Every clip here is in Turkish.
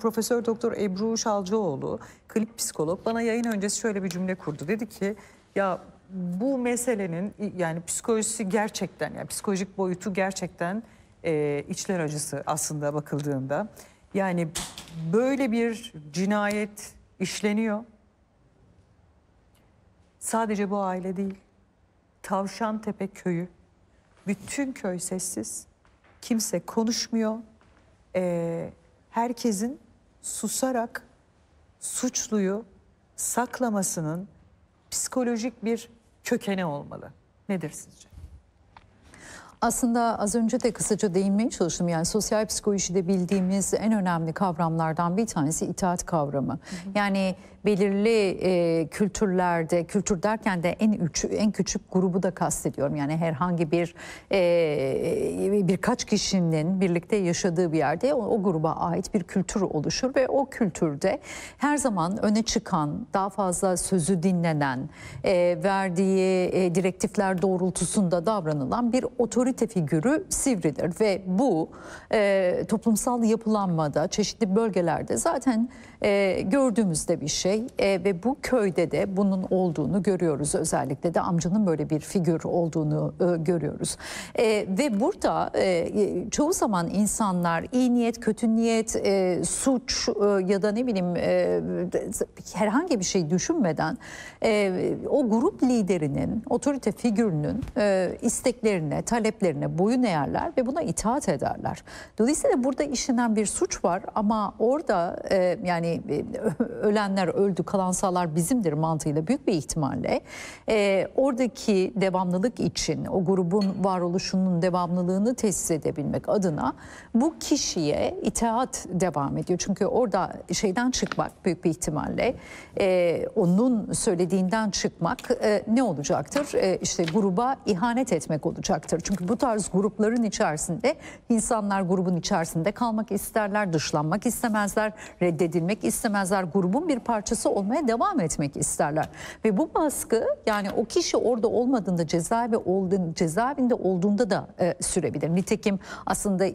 Profesör Doktor Ebru Şalcıoğlu, klip psikolog, bana yayın öncesi şöyle bir cümle kurdu. Dedi ki ya bu meselenin yani psikolojisi gerçekten, yani psikolojik boyutu gerçekten içler acısı aslında bakıldığında. Yani böyle bir cinayet işleniyor. Sadece bu aile değil. Tavşan Tepe köyü. Bütün köy sessiz. Kimse konuşmuyor. Herkesin susarak suçluyu saklamasının psikolojik bir kökeni olmalı. Nedir sizce? Aslında az önce de kısaca değinmeye çalıştım. Yani sosyal psikolojide bildiğimiz en önemli kavramlardan bir tanesi itaat kavramı. Hı hı. Yani belirli kültürlerde, kültür derken de en küçük grubu da kastediyorum. Yani herhangi bir birkaç kişinin birlikte yaşadığı bir yerde o gruba ait bir kültür oluşur ve o kültürde her zaman öne çıkan, daha fazla sözü dinlenen, verdiği direktifler doğrultusunda davranılan bir otorite figürü sivridir ve bu toplumsal yapılanmada çeşitli bölgelerde zaten gördüğümüzde bir şey ve bu köyde de bunun olduğunu görüyoruz, özellikle de amcanın böyle bir figür olduğunu görüyoruz ve burada çoğu zaman insanlar iyi niyet, kötü niyet, suç ya da ne bileyim herhangi bir şey düşünmeden o grup liderinin, otorite figürünün isteklerine, taleplerine boyun eğerler ve buna itaat ederler. Dolayısıyla burada işlenen bir suç var ama orada yani ölenler öldü, kalan sağlar bizimdir mantığıyla büyük bir ihtimalle oradaki devamlılık için, o grubun varoluşunun devamlılığını tesis edebilmek adına bu kişiye itaat devam ediyor. Çünkü orada şeyden çıkmak büyük bir ihtimalle onun söylediğinden çıkmak ne olacaktır? İşte gruba ihanet etmek olacaktır. Çünkü bu tarz grupların içerisinde insanlar grubun içerisinde kalmak isterler, dışlanmak istemezler, reddedilmek istemezler, grubun bir parçası olmaya devam etmek isterler. Ve bu baskı yani o kişi orada olmadığında, cezaevinde olduğunda da sürebilir. Nitekim aslında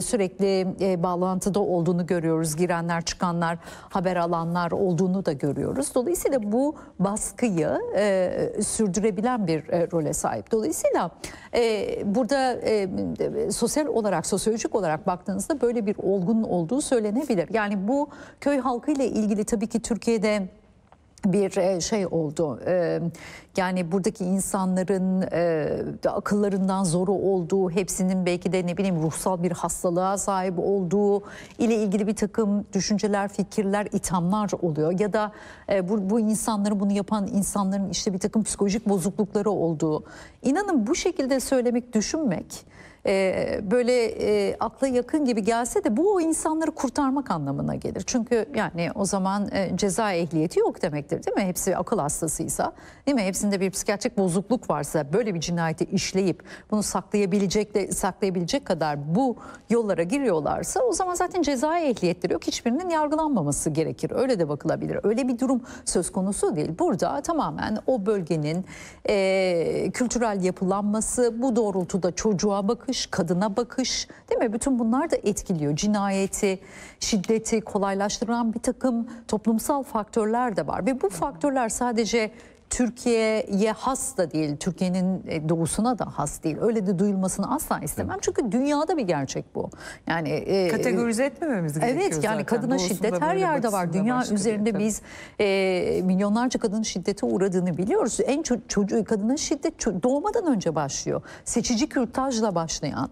sürekli bağlantıda olduğunu görüyoruz. Girenler, çıkanlar, haber alanlar olduğunu da görüyoruz. Dolayısıyla bu baskıyı sürdürebilen bir role sahip. Dolayısıyla burada sosyal olarak, sosyolojik olarak baktığınızda böyle bir olgunun olduğu söylenebilir. Yani bu köy halkıyla ilgili tabii ki Türkiye'de bir şey oldu. Yani buradaki insanların akıllarından zoru olduğu, hepsinin belki de ne bileyim ruhsal bir hastalığa sahip olduğu ile ilgili bir takım düşünceler, fikirler, ithamlar oluyor. Ya da bu insanların, bunu yapan insanların işte bir takım psikolojik bozuklukları olduğu. İnanın bu şekilde söylemek, düşünmek böyle akla yakın gibi gelse de bu o insanları kurtarmak anlamına gelir. Çünkü yani o zaman ceza ehliyeti yok demektir, değil mi? Hepsi akıl hastasıysa, değil mi? Hepsinde bir psikiyatrik bozukluk varsa böyle bir cinayeti işleyip bunu saklayabilecek kadar bu yollara giriyorlarsa o zaman zaten ceza ehliyetleri yok. Hiçbirinin yargılanmaması gerekir. Öyle de bakılabilir. Öyle bir durum söz konusu değil. Burada tamamen o bölgenin kültürel yapılanması, bu doğrultuda çocuğa bakış, kadına bakış, değil mi? Bütün bunlar da etkiliyor. Cinayeti, şiddeti kolaylaştıran bir takım toplumsal faktörler de var. Ve bu faktörler sadece Türkiye'ye has da değil, Türkiye'nin doğusuna da has değil. Öyle de duyulmasını asla istemem. Çünkü dünyada bir gerçek bu. Yani kategorize etmememiz gerekiyor. Evet, yani zaten kadına şiddet her yerde var. Dünya üzerinde biz milyonlarca kadın şiddete uğradığını biliyoruz. En çocuğu kadına şiddet doğmadan önce başlıyor. Seçici kürtajla başlayan,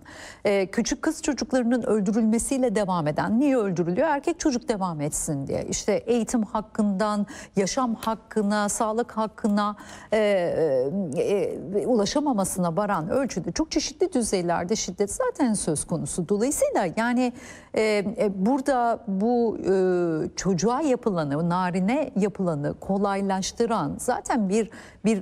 küçük kız çocuklarının öldürülmesiyle devam eden, niye öldürülüyor? Erkek çocuk devam etsin diye. İşte eğitim hakkından, yaşam hakkına, sağlık hakkına ulaşamamasına varan ölçüde çok çeşitli düzeylerde şiddet zaten söz konusu. Dolayısıyla yani burada bu çocuğa yapılanı, Narin'e yapılanı kolaylaştıran zaten bir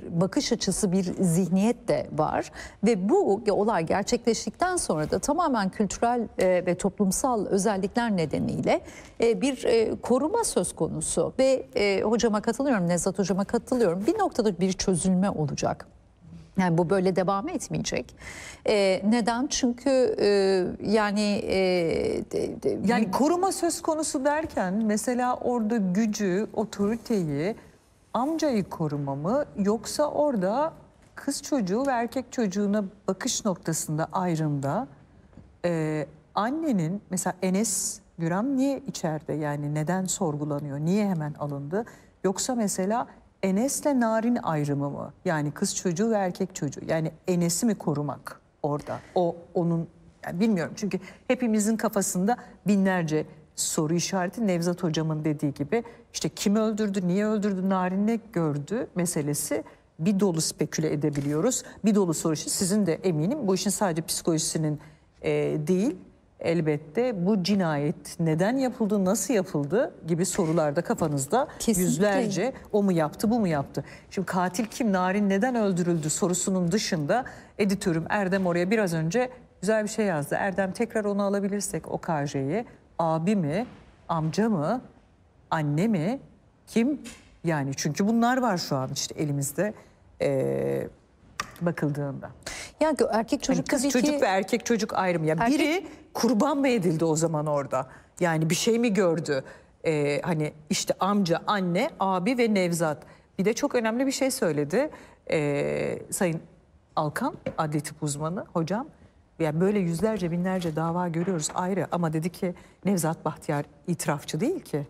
bakış açısı, bir zihniyet de var ve bu olay gerçekleştikten sonra da tamamen kültürel ve toplumsal özellikler nedeniyle bir koruma söz konusu ve hocama katılıyorum, Nevzat hocama katılıyorum. Bir noktada bir çözülme olacak. Yani bu böyle devam etmeyecek. Neden? Çünkü yani koruma söz konusu derken mesela orada gücü, otoriteyi, amcayı koruma mı, yoksa orada kız çocuğu ve erkek çocuğuna bakış noktasında ayrımda annenin mesela Enes Güran niye içeride, yani neden sorgulanıyor, niye hemen alındı, yoksa mesela Enes'le Narin ayrımı mı? Yani kız çocuğu ve erkek çocuğu. Yani Enes'i mi korumak orada? O onun, yani bilmiyorum, çünkü hepimizin kafasında binlerce soru işareti. Nevzat hocamın dediği gibi işte kim öldürdü, niye öldürdü, Narin ne gördü meselesi, bir dolu speküle edebiliyoruz. Bir dolu soru işi. Sizin de eminim bu işin sadece psikolojisinin değil, elbette bu cinayet neden yapıldı, nasıl yapıldı gibi sorularda kafanızda kesinlikle yüzlerce, o mu yaptı, bu mu yaptı? Şimdi katil kim, Narin neden öldürüldü sorusunun dışında editörüm Erdem oraya biraz önce güzel bir şey yazdı. Erdem, tekrar onu alabilirsek, o KJ'yi, abi mi, amca mı, anne mi, kim? Yani çünkü bunlar var şu an işte elimizde bakıldığında. Ya erkek çocuk, hani kız çocuk ve erkek çocuk ayrımı. Ya erkek... Biri kurban mı edildi o zaman orada? Yani bir şey mi gördü? Hani işte amca, anne, abi ve Nevzat. Bir de çok önemli bir şey söyledi Sayın Alkan, adli tıp uzmanı hocam. Yani böyle yüzlerce binlerce dava görüyoruz ayrı, ama dedi ki Nevzat Bahtiyar itirafçı değil ki.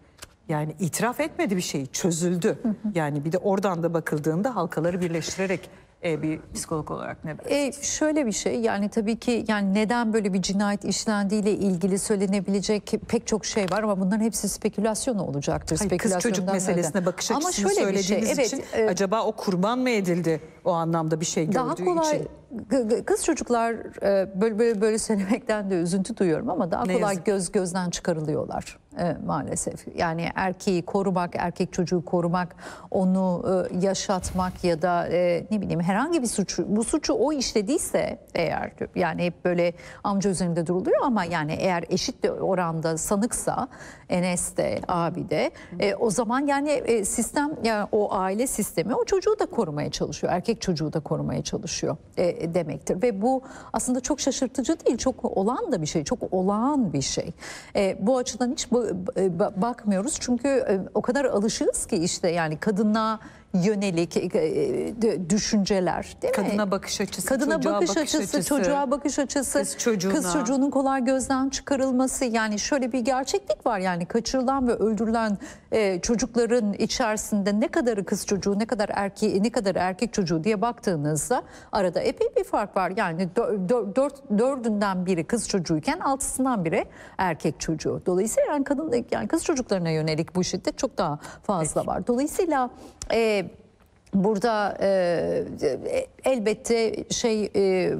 Yani itiraf etmedi bir şeyi, çözüldü. Hı hı. Yani bir de oradan da bakıldığında halkaları birleştirerek... bir psikolog olarak ne dersiniz? Şöyle bir şey, yani tabii ki yani neden böyle bir cinayet işlendiğiyle ilgili söylenebilecek pek çok şey var, ama bunların hepsi spekülasyon olacaktır. Hayır, kız çocuk meselesine neden bakış açısını ama şöyle söylediğiniz şey, evet, için acaba o kurban mı edildi o anlamda bir şey gördüğü daha kolay, için? Kız çocuklar böyle söylemekten de üzüntü duyuyorum ama daha kolay gözden çıkarılıyorlar maalesef. Yani erkeği korumak, erkek çocuğu korumak, onu yaşatmak ya da ne bileyim herhangi bir suçu, bu suçu o işlediyse eğer, yani hep böyle amca üzerinde duruluyor ama yani eğer eşit de oranda sanıksa Enes de, abi de, o zaman yani sistem, yani o aile sistemi o çocuğu da korumaya çalışıyor, erkek çocuğu da korumaya çalışıyor demektir. Ve bu aslında çok şaşırtıcı değil, çok olan da bir şey, çok olağan bir şey. Bu açıdan hiç bakmıyoruz çünkü o kadar alışığız ki işte yani kadına yönelik düşünceler, değil mi? Kadına bakış açısı, çocuğa bakış açısı, kız çocuğunun kolay gözden çıkarılması. Yani şöyle bir gerçeklik var, yani kaçırılan ve öldürülen çocukların içerisinde ne kadarı kız çocuğu, ne kadar erkek çocuğu diye baktığınızda arada epey bir fark var. Yani dördünden biri kız çocuğuyken altısından biri erkek çocuğu. Dolayısıyla yani kız çocuklarına yönelik bu şiddet çok daha fazla var. Dolayısıyla burada elbette şey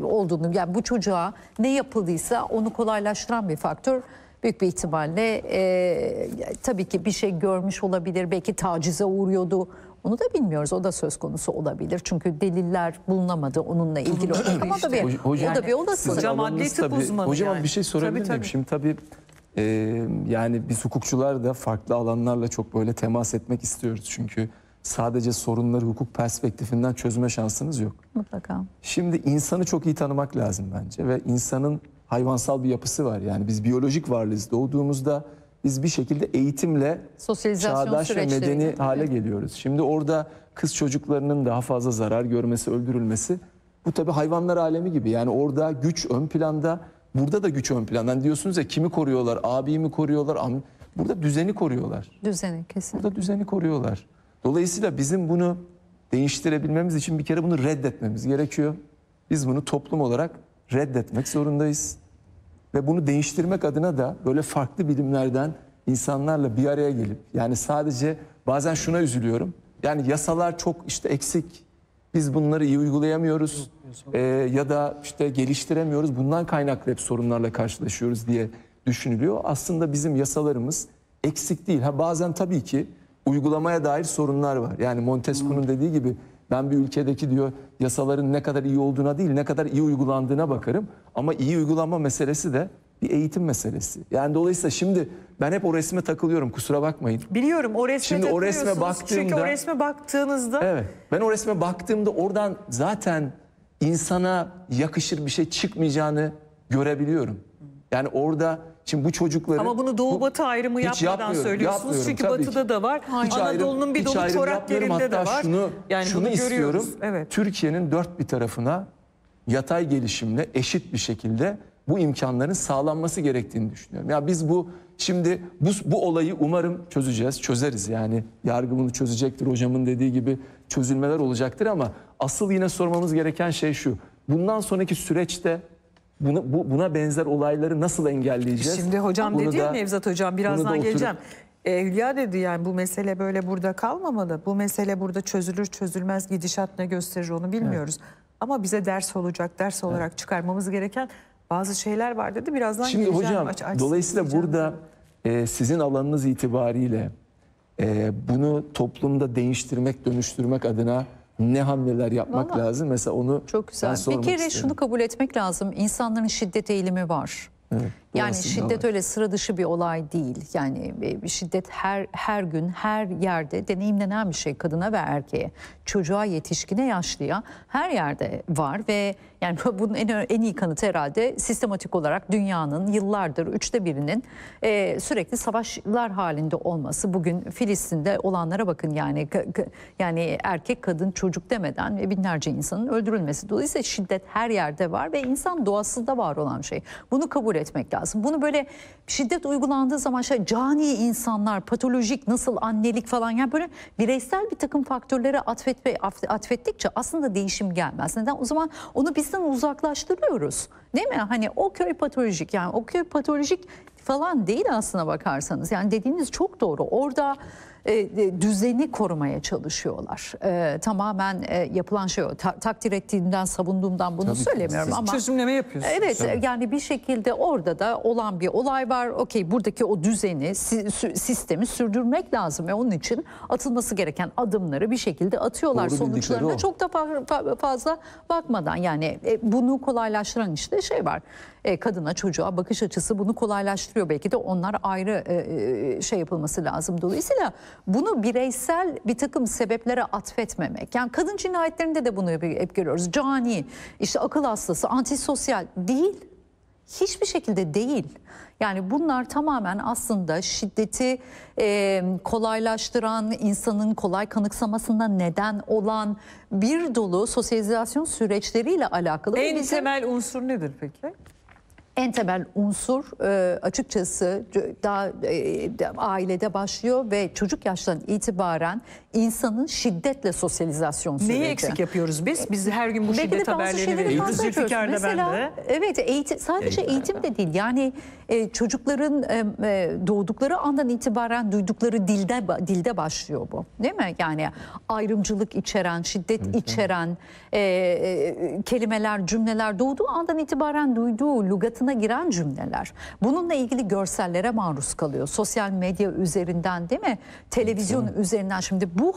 olduğunu, yani bu çocuğa ne yapıldıysa onu kolaylaştıran bir faktör. Büyük bir ihtimalle tabii ki bir şey görmüş olabilir, belki tacize uğruyordu. Onu da bilmiyoruz. O da söz konusu olabilir. Çünkü deliller bulunamadı onunla ilgili. Ama tabii o da bir olasılık. Hocam, adli tıp uzmanı. Hocam yani bir şey sorabilir miyim? Şimdi tabii yani biz hukukçular da farklı alanlarla çok böyle temas etmek istiyoruz. Çünkü sadece sorunları hukuk perspektifinden çözme şansınız yok. Mutlaka. Şimdi insanı çok iyi tanımak lazım bence ve insanın hayvansal bir yapısı var. Yani biz biyolojik varlığız. Doğduğumuzda biz bir şekilde eğitimle çağdaş ve medeni hale geliyoruz. Şimdi orada kız çocuklarının daha fazla zarar görmesi, öldürülmesi, bu tabii hayvanlar alemi gibi. Yani orada güç ön planda, burada da güç ön planda. Yani diyorsunuz ya, kimi koruyorlar, abiyi mi koruyorlar? Burada düzeni koruyorlar. Düzeni, kesin. Burada düzeni koruyorlar. Dolayısıyla bizim bunu değiştirebilmemiz için bir kere bunu reddetmemiz gerekiyor. Biz bunu toplum olarak reddetmek zorundayız. Ve bunu değiştirmek adına da böyle farklı bilimlerden insanlarla bir araya gelip, yani sadece bazen şuna üzülüyorum. Yani yasalar çok işte eksik. Biz bunları iyi uygulayamıyoruz ya da işte geliştiremiyoruz. Bundan kaynaklı hep sorunlarla karşılaşıyoruz diye düşünülüyor. Aslında bizim yasalarımız eksik değil. Ha, bazen tabii ki uygulamaya dair sorunlar var. Yani Montesquieu'nun dediği gibi, ben bir ülkedeki diyor yasaların ne kadar iyi olduğuna değil, ne kadar iyi uygulandığına bakarım. Ama iyi uygulama meselesi de bir eğitim meselesi. Yani dolayısıyla şimdi ben hep o resme takılıyorum, kusura bakmayın. Biliyorum, o resme şimdi takılıyorsunuz. O resme baktığınızda. Evet, ben o resme baktığımda oradan zaten insana yakışır bir şey çıkmayacağını görebiliyorum. Yani orada şimdi bu çocukları... Ama bunu Doğu-Batı ayrımı yapmadan söylüyorsunuz. Çünkü Batı'da da var. Anadolu'nun bir dolu çorak yerinde de var. Hatta şunu, yani şunu istiyorum. Evet. Türkiye'nin dört bir tarafına yatay gelişimle eşit bir şekilde bu imkanların sağlanması gerektiğini düşünüyorum. Ya biz bu şimdi bu olayı umarım çözeceğiz, çözeriz. Yani yargı bunu çözecektir, hocamın dediği gibi çözülmeler olacaktır ama asıl yine sormamız gereken şey şu. Bundan sonraki süreçte buna benzer olayları nasıl engelleyeceğiz? Şimdi hocam bunu dedi ya, Nevzat hocam birazdan geleceğim. Hülya dedi yani bu mesele böyle burada kalmamalı. Bu mesele burada çözülür çözülmez gidişat ne gösterir onu bilmiyoruz. Evet. Ama bize ders olacak, ders olarak evet, çıkarmamız gereken bazı şeyler var dedi. Birazdan şimdi geleceğim. Hocam dolayısıyla burada sizin alanınız itibariyle bunu toplumda değiştirmek, dönüştürmek adına ne hamleler yapmak vallahi lazım? Mesela onu çok güzel. Bir kere isterim, şunu kabul etmek lazım. İnsanların şiddet eğilimi var. Evet, yani şiddet var, öyle sıra dışı bir olay değil. Yani şiddet her gün, her yerde deneyimlenen bir şey kadına ve erkeğe. Çocuğa, yetişkine, yaşlıya her yerde var ve yani bunun en iyi kanıtı herhalde sistematik olarak dünyanın yıllardır 1/3'ünün sürekli savaşlar halinde olması. Bugün Filistin'de olanlara bakın yani erkek, kadın, çocuk demeden ve binlerce insanın öldürülmesi. Dolayısıyla şiddet her yerde var ve insan doğasında var olan şey. Bunu kabul etmek lazım. Bunu böyle şiddet uygulandığı zaman cani insanlar, patolojik nasıl annelik falan yani böyle bireysel bir takım faktörlere atfettikçe aslında değişim gelmez. Neden? O zaman onu bizden uzaklaştırıyoruz. Değil mi? Hani o köy patolojik yani o köy patolojik falan değil aslına bakarsanız. Yani dediğiniz çok doğru. Orada düzeni korumaya çalışıyorlar. Tamamen yapılan şey o. Takdir ettiğimden, savunduğumdan bunu tabii söylemiyorum ama çözümleme yapıyorsunuz. Evet tabii, yani bir şekilde orada da olan bir olay var. Okey, buradaki o düzeni, sistemi sürdürmek lazım ve onun için atılması gereken adımları bir şekilde atıyorlar. Doğru, sonuçlarına çok da fazla bakmadan yani bunu kolaylaştıran işte şey var. Kadına, çocuğa bakış açısı bunu kolaylaştırıyor. Belki de onlar ayrı şey yapılması lazım. Dolayısıyla bunu bireysel bir takım sebeplere atfetmemek. Yani kadın cinayetlerinde de bunu hep görüyoruz. Cani, işte akıl hastası, antisosyal değil. Hiçbir şekilde değil. Yani bunlar tamamen aslında şiddeti kolaylaştıran, insanın kolay kanıksamasına neden olan bir dolu sosyalizasyon süreçleriyle alakalı. En temel unsur nedir peki? En temel unsur açıkçası daha ailede başlıyor ve çocuk yaştan itibaren insanın şiddetle sosyalizasyon süreci. Neyi eksik yapıyoruz biz? Biz her gün bu şiddet haberlerini veriyoruz. Mesela, evet, sadece eğitim de değil. Yani çocukların doğdukları andan itibaren duydukları dilde başlıyor bu. Değil mi? Yani ayrımcılık içeren, şiddet evet, içeren kelimeler, cümleler doğduğu andan itibaren duyduğu lugatına giren cümleler. Bununla ilgili görsellere maruz kalıyor. Sosyal medya üzerinden değil mi? Televizyon evet, üzerinden. Şimdi bu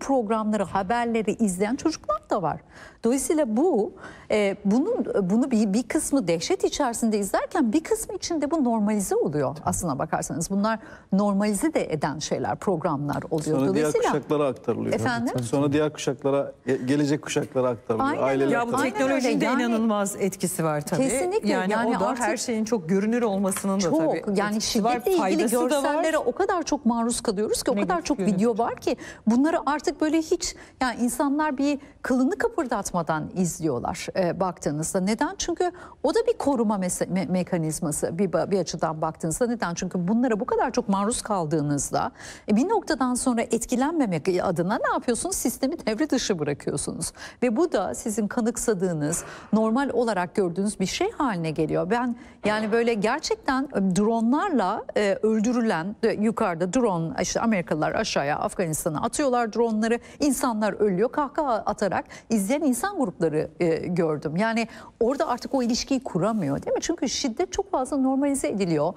programları, haberleri izleyen çocuklar da var. Dolayısıyla bunu bir kısmı dehşet içerisinde izlerken bir kısmı içinde bu normalize oluyor. Aslına bakarsanız bunlar normalize de eden şeyler, programlar oluyor. Sonra diğer kuşaklara aktarılıyor. Efendim? Sonra diğer kuşaklara, gelecek kuşaklara aktarılıyor. Aynen. Aileler ya bu teknolojinin de inanılmaz etkisi var tabii. Kesinlikle. Yani o da artık her şeyin çok görünür olmasının çok, da tabii. Yani şiddetle ilgili görsellere o kadar çok maruz kalıyoruz ki, o kadar çok video var ki bunları artık böyle hiç yani insanlar bir kılını kıpırdatmadan izliyorlar baktığınızda. Neden? Çünkü o da bir koruma mekanizması bir açıdan baktığınızda. Neden? Çünkü bunlara bu kadar çok maruz kaldığınızda bir noktadan sonra etkilenmemek adına ne yapıyorsunuz? Sistemi devre dışı bırakıyorsunuz. Ve bu da sizin kanıksadığınız, normal olarak gördüğünüz bir şey haline geliyor. Ben yani böyle gerçekten dronlarla öldürülen, yukarıda drone, işte Amerikalılar aşağıya Afganistan'a atıyorlar dronları, insanlar ölüyor, kahkaha atarak izleyen insan grupları gördüm. Yani orada artık o ilişkiyi kuramıyor değil mi? Çünkü şiddet çok fazla normalize ediliyor.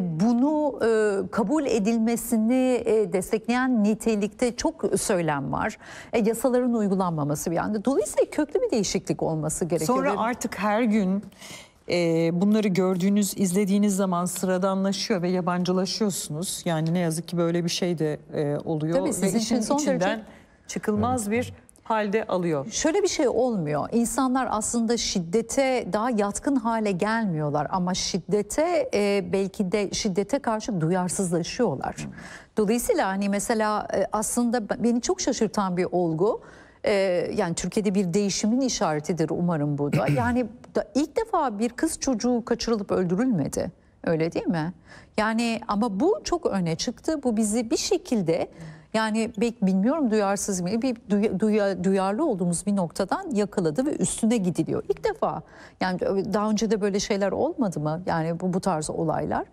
Bunu kabul edilmesini destekleyen nitelikte çok söylem var. Yasaların uygulanmaması bir anda. Dolayısıyla köklü bir değişiklik olması gerekiyor. Sonra artık her gün bunları gördüğünüz, izlediğiniz zaman sıradanlaşıyor ve yabancılaşıyorsunuz. Yani ne yazık ki böyle bir şey de oluyor. Tabii sizin için son derece çıkılmaz bir halde alıyor. Şöyle bir şey olmuyor. İnsanlar aslında şiddete daha yatkın hale gelmiyorlar ama şiddete belki de şiddete karşı duyarsızlaşıyorlar. Dolayısıyla hani mesela aslında beni çok şaşırtan bir olgu. Yani Türkiye'de bir değişimin işaretidir umarım bu da. Yani ilk defa bir kız çocuğu kaçırılıp öldürülmedi. Öyle değil mi? Yani ama bu çok öne çıktı. Bu bizi bir şekilde yani belki bilmiyorum duyarsız mı bir duyarlı olduğumuz bir noktadan yakaladı ve üstüne gidiliyor. İlk defa yani daha önce de böyle şeyler olmadı mı? Yani bu tarz olaylar.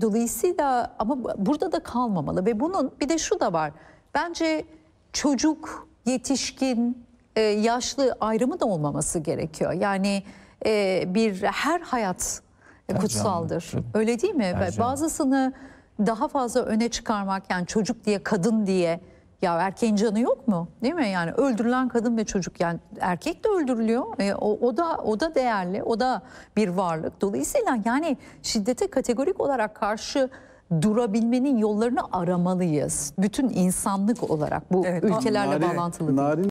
Dolayısıyla ama burada da kalmamalı ve bunun bir de şu da var. Bence çocuk, yetişkin, yaşlı ayrımı da olmaması gerekiyor. Yani bir her hayat kutsaldır. Öyle değil mi? Bazısını daha fazla öne çıkarmak yani çocuk diye, kadın diye ya erkeğin canı yok mu? Değil mi? Yani öldürülen kadın ve çocuk yani erkek de öldürülüyor. O da değerli. O da bir varlık. Dolayısıyla yani şiddete kategorik olarak karşı durabilmenin yollarını aramalıyız. Bütün insanlık olarak bu evet, ülkelerle Narin, bağlantılı. Narin